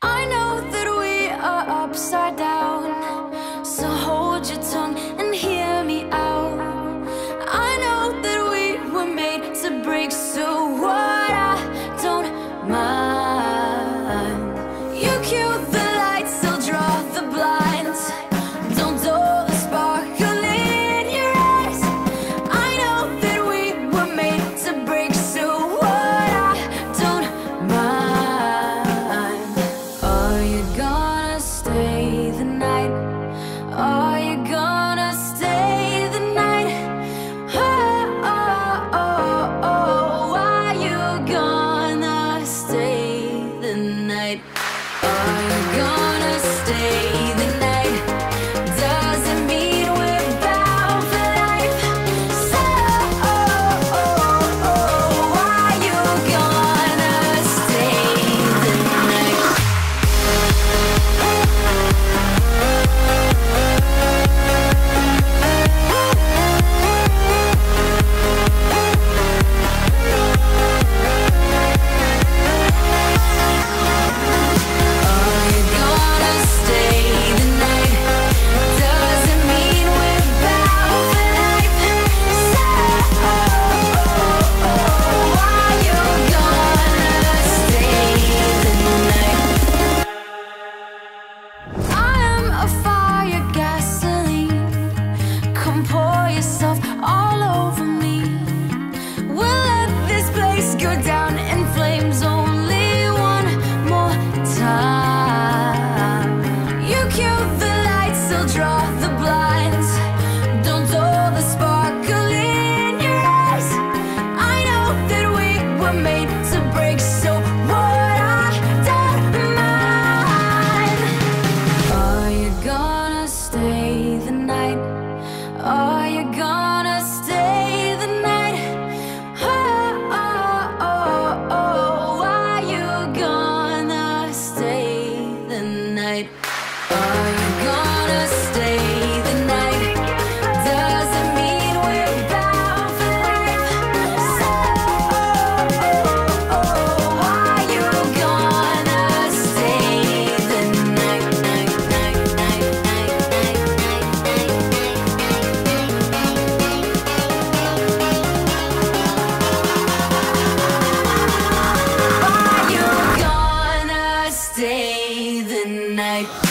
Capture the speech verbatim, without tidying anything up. I know that we are upside down, so hold your tongue and hear me out. I know that we were made to break, so what I don't mind. You cue the lights, I'll draw the blinds. Don't dull the sparkle in your eyes. I know that we were made to break, so what I don't mind. Are you gonna stay the night? Are you gonna stay the night? Oh, oh, oh, oh. Are you gonna stay the night? Are you gonna stay the night? Doesn't mean we're bound for life. So, oh, oh, oh, oh. Are you gonna stay the night? Are you gonna stay the night? Doesn't mean we're bound for life. So, oh, oh, oh, are you gonna stay the night? I am a fire, gasoline. Come pour yourself all over me. We'll let this place go down in flames only one more time. You cue the lights, I'll draw the blinds. Don't dull the sparkle in your eyes. I know that we were made to break, so what I don't mind. Are you gonna stay the night? Are you gonna stay the night? Oh, oh, oh, oh. Are you gonna stay the night? Are you gonna stay the night? Doesn't mean we're bound for life. So, oh, oh, oh, are you gonna stay the night, night, night, night, night, night, night, night, night? Are you gonna stay the night?